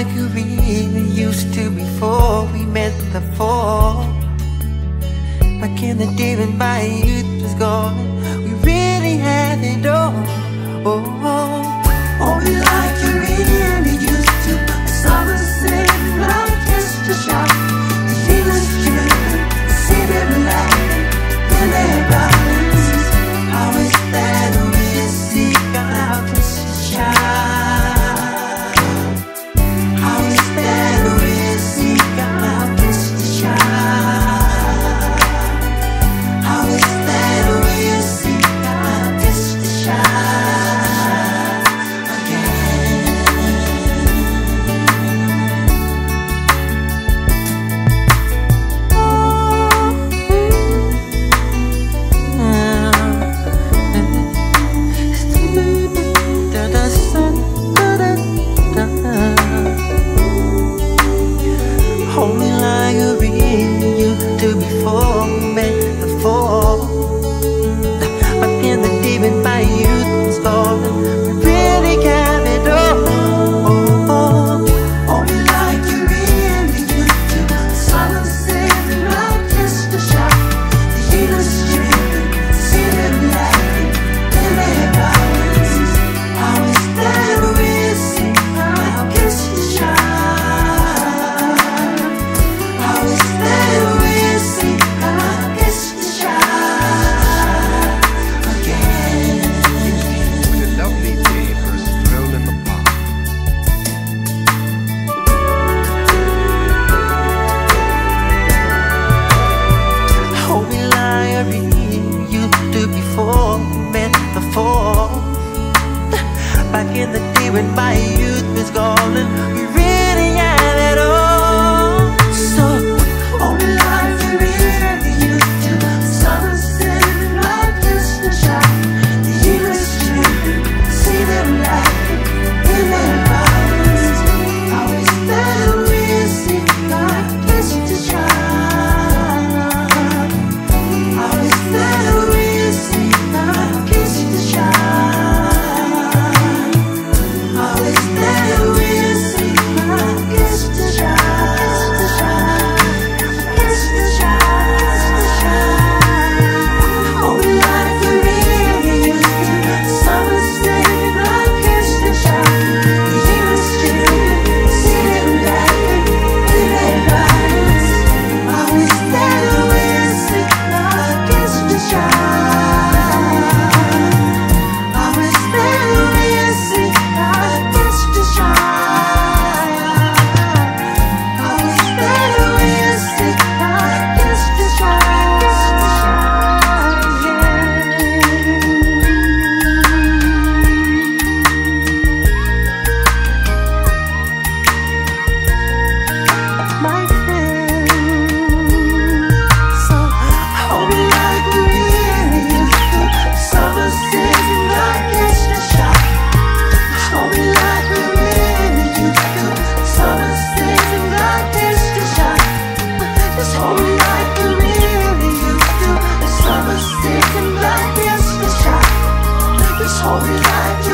like we used to before we met the fall. Back in the day when my youth was gone, we really had it all. Only like you really used to. I saw the same love, just a shot. The feelings driven, the city light, in their bodies. How is that we seek out this child? All we like.